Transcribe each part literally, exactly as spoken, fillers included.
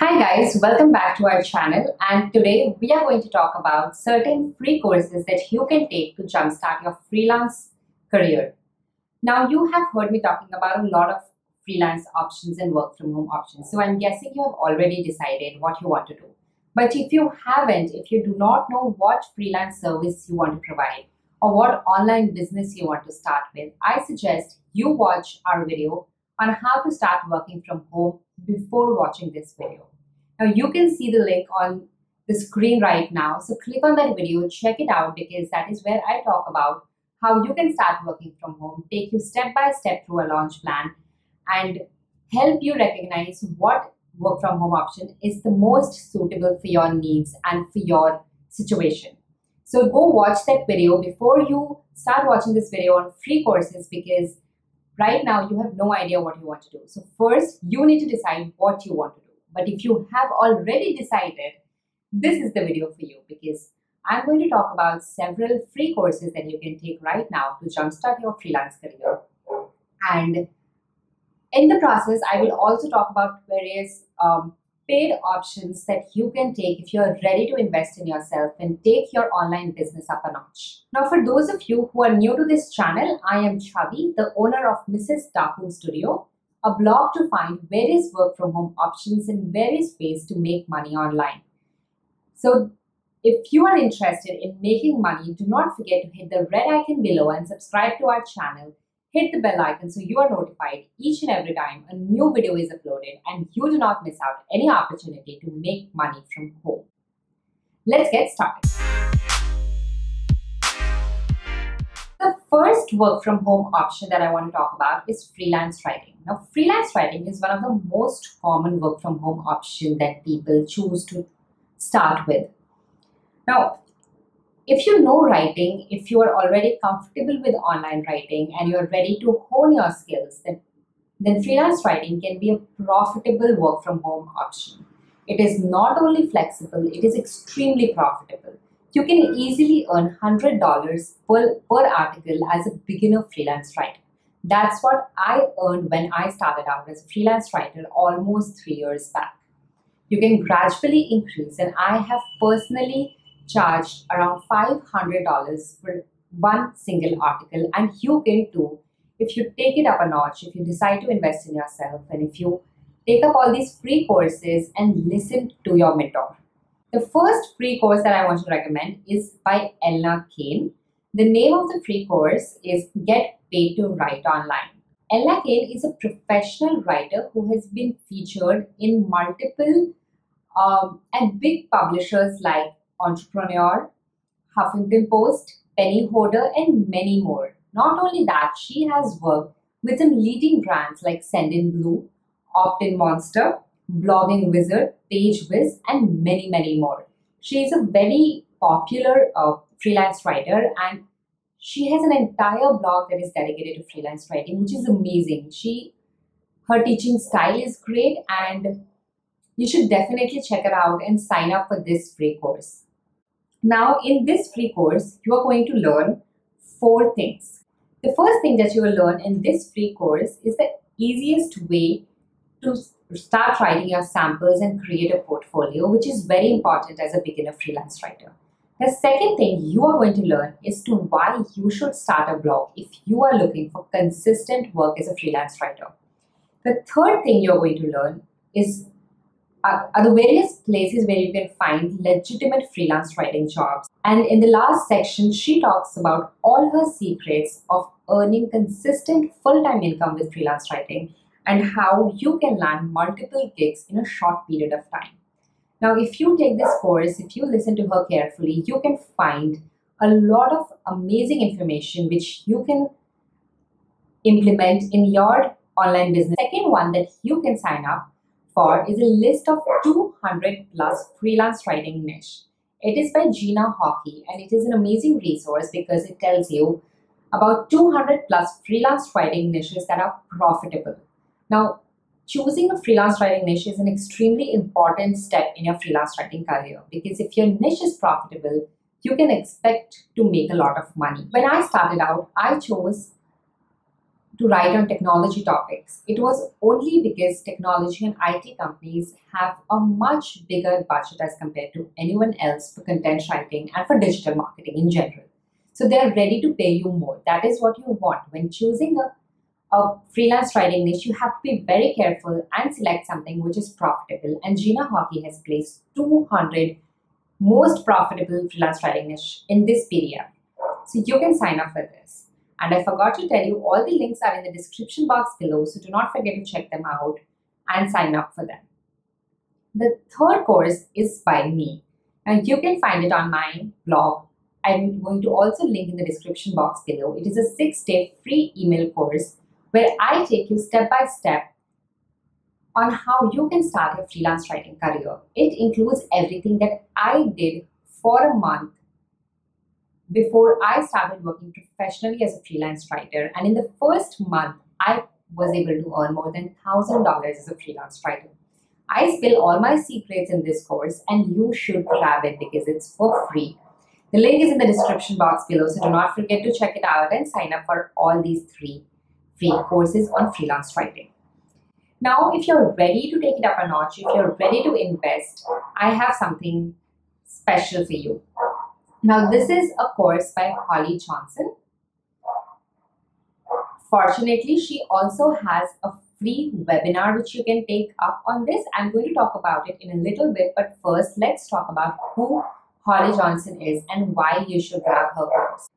Hi guys, welcome back to our channel, and today we are going to talk about certain free courses that you can take to jumpstart your freelance career. Now you have heard me talking about a lot of freelance options and work from home options, so I'm guessing you have already decided what you want to do. But if you haven't, if you do not know what freelance service you want to provide or what online business you want to start with, I suggest you watch our video on how to start working from home before watching this video. Now you can see the link on the screen right now, so click on that video, check it out, because that is where I talk about how you can start working from home, take you step by step through a launch plan, and help you recognize what work from home option is the most suitable for your needs and for your situation. So go watch that video before you start watching this video on free courses, because right now you have no idea what you want to do. So first you need to decide what you want to do. But if you have already decided, this is the video for you, because I'm going to talk about several free courses that you can take right now to jumpstart your freelance career. And in the process, I will also talk about various um, paid options that you can take if you're ready to invest in yourself and take your online business up a notch. Now, for those of you who are new to this channel, I am Chhavi, the owner of Missus Daaku Studio, a blog to find various work from home options and various ways to make money online. So if you are interested in making money, do not forget to hit the red icon below and subscribe to our channel. Hit the bell icon so you are notified each and every time a new video is uploaded and you do not miss out any opportunity to make money from home. Let's get started. The first work from home option that I want to talk about is freelance writing. Now, freelance writing is one of the most common work from home option that people choose to start with. Now, if you know writing, if you are already comfortable with online writing and you're ready to hone your skills, then, then freelance writing can be a profitable work from home option. It is not only flexible, it is extremely profitable. You can easily earn one hundred dollars per, per article as a beginner freelance writer. That's what I earned when I started out as a freelance writer almost three years back. You can gradually increase, and I have personally charged around five hundred dollars for one single article, and you can too if you take it up a notch, if you decide to invest in yourself, and if you take up all these free courses and listen to your mentor. The first free course that I want to recommend is by Elna Cain. The name of the free course is Get Paid to Write Online. Elna Cain is a professional writer who has been featured in multiple um, and big publishers like Entrepreneur, Huffington Post, Penny Holder, and many more. Not only that, she has worked with some leading brands like Sendinblue, Optin Monster, Blogging Wizard, PageWiz, and many, many more. She is a very popular uh, freelance writer, and she has an entire blog that is dedicated to freelance writing, which is amazing. She, her teaching style is great, and you should definitely check it out and sign up for this free course. Now, in this free course, you are going to learn four things. The first thing that you will learn in this free course is the easiest way to start writing your samples and create a portfolio, which is very important as a beginner freelance writer. The second thing you are going to learn is to why you should start a blog if you are looking for consistent work as a freelance writer. The third thing you are going to learn is Are, are the various places where you can find legitimate freelance writing jobs. And in the last section, she talks about all her secrets of earning consistent full-time income with freelance writing and how you can land multiple gigs in a short period of time. Now, if you take this course, if you listen to her carefully, you can find a lot of amazing information which you can implement in your online business. The second one that you can sign up is a list of two hundred plus freelance writing niche. It is by Gina Horkey, and it is an amazing resource because it tells you about two hundred plus freelance writing niches that are profitable. Now, choosing a freelance writing niche is an extremely important step in your freelance writing career, because if your niche is profitable, you can expect to make a lot of money. When I started out, I chose to write on technology topics. It was only because technology and I T companies have a much bigger budget as compared to anyone else for content writing and for digital marketing in general. So they're ready to pay you more. That is what you want. When choosing a, a freelance writing niche, you have to be very careful and select something which is profitable. And Gina Horkey has placed two hundred most profitable freelance writing niche in this period. So you can sign up for this. And I forgot to tell you, all the links are in the description box below, so do not forget to check them out and sign up for them. The third course is by me, and you can find it on my blog. I'm going to also link in the description box below. It is a six-day free email course where I take you step by step on how you can start a freelance writing career. It includes everything that I did for a month before I started working professionally as a freelance writer, and in the first month, I was able to earn more than one thousand dollars as a freelance writer. I spill all my secrets in this course, and you should grab it because it's for free. The link is in the description box below, so do not forget to check it out and sign up for all these three free courses on freelance writing. Now, if you're ready to take it up a notch, if you're ready to invest, I have something special for you. Now, this is a course by Holly Johnson. Fortunately, she also has a free webinar which you can take up on this. I'm going to talk about it in a little bit, but first, let's talk about who Holly Johnson is and why you should grab her course.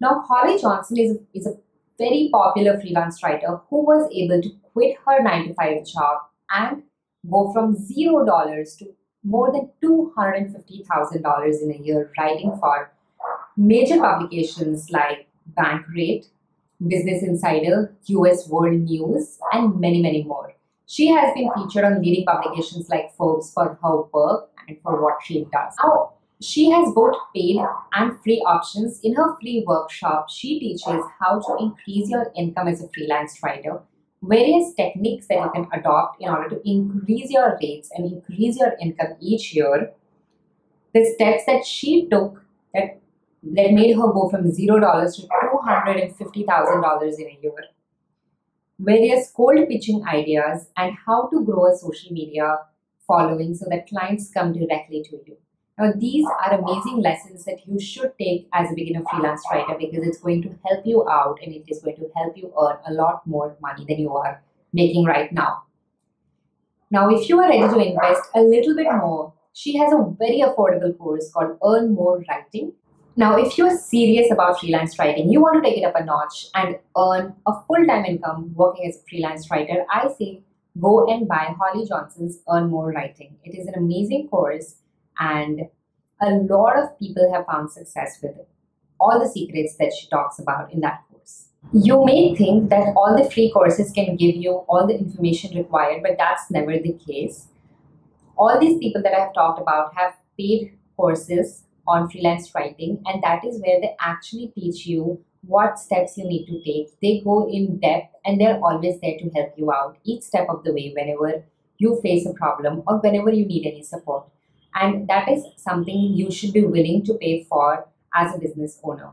Now, Holly Johnson is, is a very popular freelance writer who was able to quit her nine to five job and go from zero dollars to more than two hundred fifty thousand dollars in a year writing for major publications like Bankrate, Business Insider, U S World News, and many, many more. She has been featured on leading publications like Forbes for her work and for what she does. Now, she has both paid and free options. In her free workshop, she teaches how to increase your income as a freelance writer, various techniques that you can adopt in order to increase your rates and increase your income each year. The steps that she took that, that made her go from zero dollars to two hundred fifty thousand dollars in a year. Various cold pitching ideas and how to grow a social media following so that clients come directly to you. Now, these are amazing lessons that you should take as a beginner freelance writer because it's going to help you out and it is going to help you earn a lot more money than you are making right now. Now, if you are ready to invest a little bit more, she has a very affordable course called Earn More Writing. Now, if you are serious about freelance writing, you want to take it up a notch and earn a full-time income working as a freelance writer, I say go and buy Holly Johnson's Earn More Writing. It is an amazing course. And a lot of people have found success with it. All the secrets that she talks about in that course. You may think that all the free courses can give you all the information required, but that's never the case. All these people that I have talked about have paid courses on freelance writing, and that is where they actually teach you what steps you need to take. They go in depth and they're always there to help you out each step of the way whenever you face a problem or whenever you need any support. And that is something you should be willing to pay for as a business owner.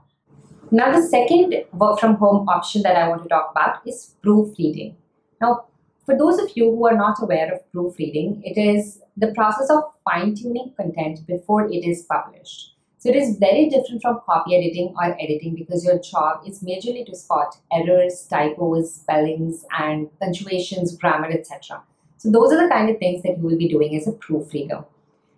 Now, the second work from home option that I want to talk about is proofreading. Now, for those of you who are not aware of proofreading, it is the process of fine-tuning content before it is published. So it is very different from copy editing or editing because your job is majorly to spot errors, typos, spellings, and punctuations, grammar, et cetera. So those are the kind of things that you will be doing as a proofreader.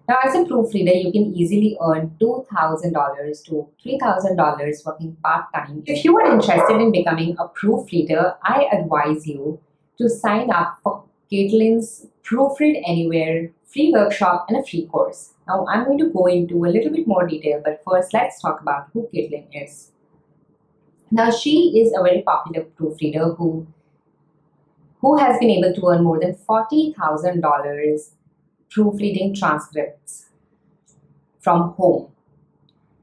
Now, as a proofreader, you can easily earn two thousand dollars to three thousand dollars working part-time. If you are interested in becoming a proofreader, I advise you to sign up for Caitlin's Proofread Anywhere free workshop and a free course. Now, I'm going to go into a little bit more detail, but first, let's talk about who Caitlin is. Now, she is a very popular proofreader who, who has been able to earn more than forty thousand dollars proofreading transcripts from home.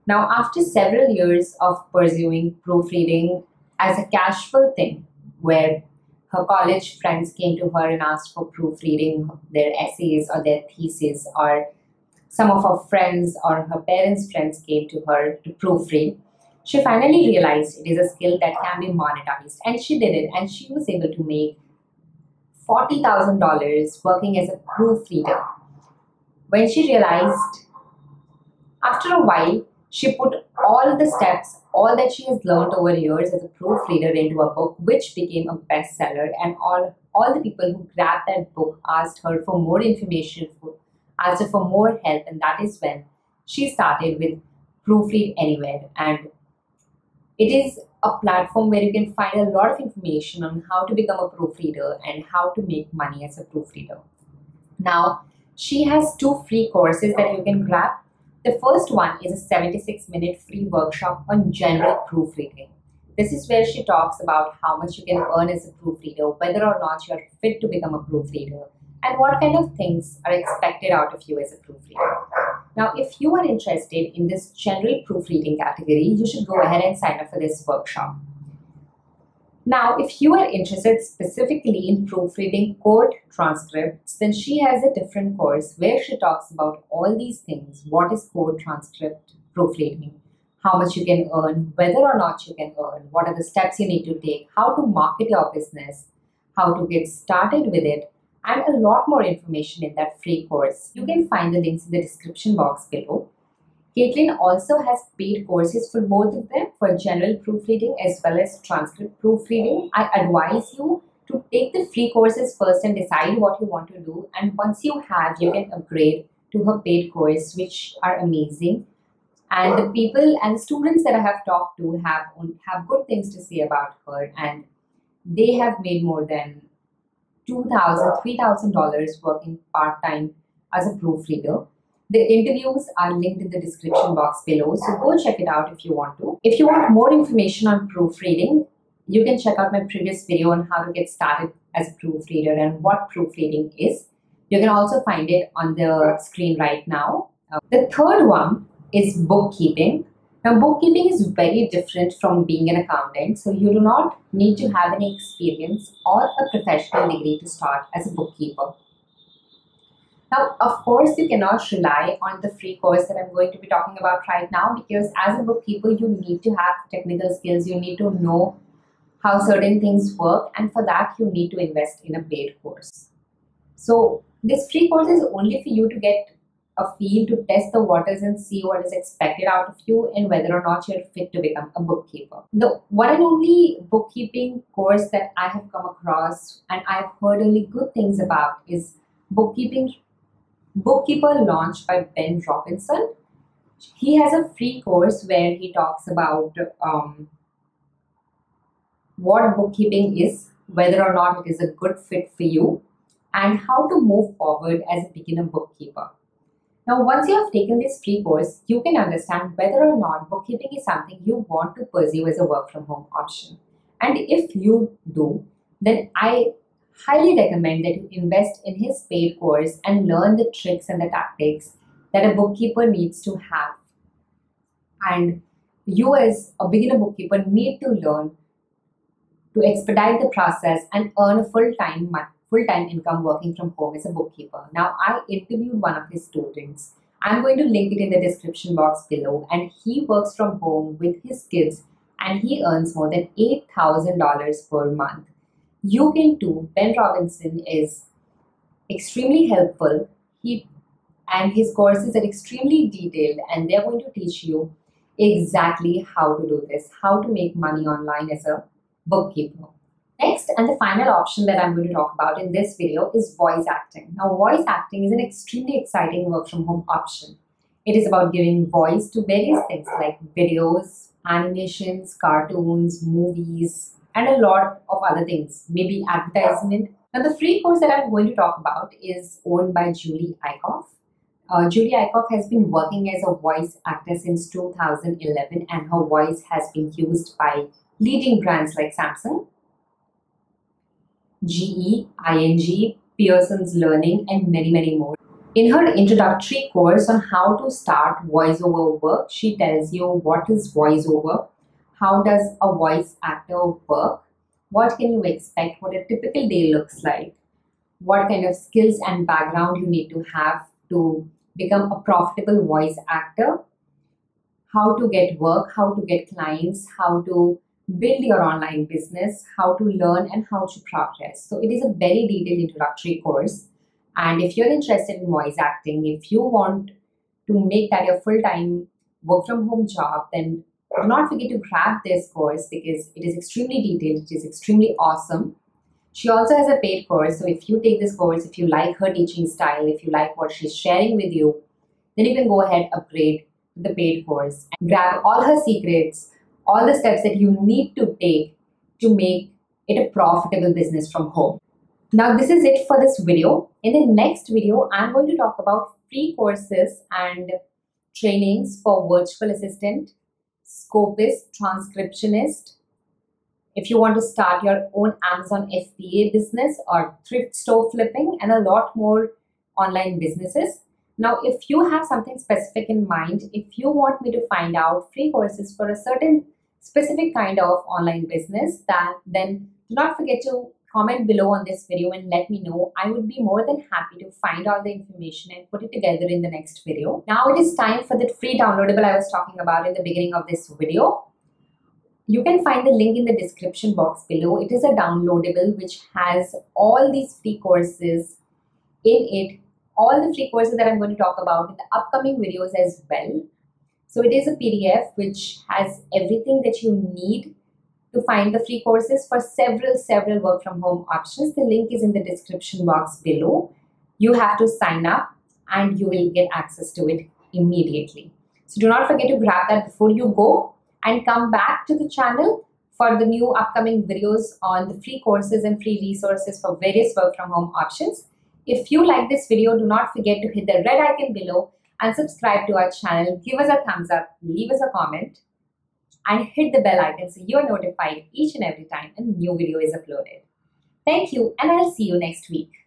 Now, after several years of pursuing proofreading as a casual thing, where her college friends came to her and asked for proofreading their essays or their thesis, or some of her friends or her parents' friends came to her to proofread, She finally realized it is a skill that can be monetized, and she did it, and she was able to make forty thousand dollars working as a proofreader. When she realized, after a while, she put all the steps, all that she has learned over years as a proofreader into a book, which became a bestseller, and all, all the people who grabbed that book asked her for more information, asked her for more help, and that is when she started with Proofread Anywhere. And it is a platform where you can find a lot of information on how to become a proofreader and how to make money as a proofreader. Now, she has two free courses that you can grab. The first one is a seventy-six minute free workshop on general proofreading. This is where she talks about how much you can earn as a proofreader, whether or not you are fit to become a proofreader, and what kind of things are expected out of you as a proofreader. Now, if you are interested in this general proofreading category, you should go ahead and sign up for this workshop. Now, if you are interested specifically in proofreading court transcripts, then she has a different course where she talks about all these things. What is court transcript proofreading? How much you can earn, whether or not you can earn, what are the steps you need to take, how to market your business, how to get started with it, and a lot more information in that free course. You can find the links in the description box below. Caitlin also has paid courses for both of them, for general proofreading as well as transcript proofreading. I advise you to take the free courses first and decide what you want to do. And once you have, you can upgrade to her paid course, which are amazing. And the people and students that I have talked to have, have good things to say about her, and they have made more than two thousand, three thousand dollars working part-time as a proofreader. The interviews are linked in the description box below, so go check it out if you want to. If you want more information on proofreading, you can check out my previous video on how to get started as a proofreader and what proofreading is. You can also find it on the screen right now. The third one is bookkeeping. Now, bookkeeping is very different from being an accountant, so you do not need to have any experience or a professional degree to start as a bookkeeper. Now, of course, you cannot rely on the free course that I'm going to be talking about right now, because as a bookkeeper, you need to have technical skills, you need to know how certain things work, and for that, you need to invest in a paid course. So, this free course is only for you to get a field to test the waters and see what is expected out of you and whether or not you're fit to become a bookkeeper. The one and only bookkeeping course that I have come across and I've heard only good things about is bookkeeping Bookkeeper Launch by Ben Robinson. He has a free course where he talks about um, what bookkeeping is, whether or not it is a good fit for you, and how to move forward as a beginner bookkeeper. Now, once you have taken this free course, you can understand whether or not bookkeeping is something you want to pursue as a work from home option. And if you do, then I highly recommend that you invest in his paid course and learn the tricks and the tactics that a bookkeeper needs to have. And you as a beginner bookkeeper need to learn to expedite the process and earn a full-time money. full-time income working from home as a bookkeeper. Now, I interviewed one of his students. I'm going to link it in the description box below, and he works from home with his kids, and he earns more than eight thousand dollars per month. You can too. Ben Robinson is extremely helpful. He and his courses are extremely detailed, and they're going to teach you exactly how to do this, how to make money online as a bookkeeper. Next and the final option that I'm going to talk about in this video is voice acting. Now, voice acting is an extremely exciting work from home option. It is about giving voice to various things like videos, animations, cartoons, movies, and a lot of other things, maybe advertisement. Now, the free course that I'm going to talk about is owned by Julie Eickhoff. Uh, Julie Eickhoff has been working as a voice actor since two thousand eleven, and her voice has been used by leading brands like Samsung, G E, I N G, Pearson's Learning, and many, many more. In her introductory course on how to start voiceover work, she tells you what is voiceover, how does a voice actor work, what can you expect, what a typical day looks like, what kind of skills and background you need to have to become a profitable voice actor, how to get work, how to get clients, how to build your online business, how to learn and how to progress. So it is a very detailed introductory course. And if you're interested in voice acting, if you want to make that your full-time work from home job, then do not forget to grab this course because it is extremely detailed, it is extremely awesome. She also has a paid course, so if you take this course, if you like her teaching style, if you like what she's sharing with you, then you can go ahead, upgrade the paid course and grab all her secrets, all the steps that you need to take to make it a profitable business from home. Now this is it for this video. In the next video, I'm going to talk about free courses and trainings for virtual assistant, scopist, transcriptionist. If you want to start your own Amazon F B A business or thrift store flipping and a lot more online businesses. Now, if you have something specific in mind, if you want me to find out free courses for a certain specific kind of online business, that then do not forget to comment below on this video and let me know. I would be more than happy to find all the information and put it together in the next video. Now it is time for the free downloadable I was talking about in the beginning of this video. You can find the link in the description box below. It is a downloadable which has all these free courses in it, all the free courses that I'm going to talk about in the upcoming videos as well. So it is a P D F which has everything that you need to find the free courses for several, several work from home options. The link is in the description box below. You have to sign up and you will get access to it immediately. So do not forget to grab that before you go and come back to the channel for the new upcoming videos on the free courses and free resources for various work from home options. If you like this video, do not forget to hit the red icon below and subscribe to our channel. Give us a thumbs up, leave us a comment, and hit the bell icon so you are notified each and every time a new video is uploaded. Thank you, and I'll see you next week.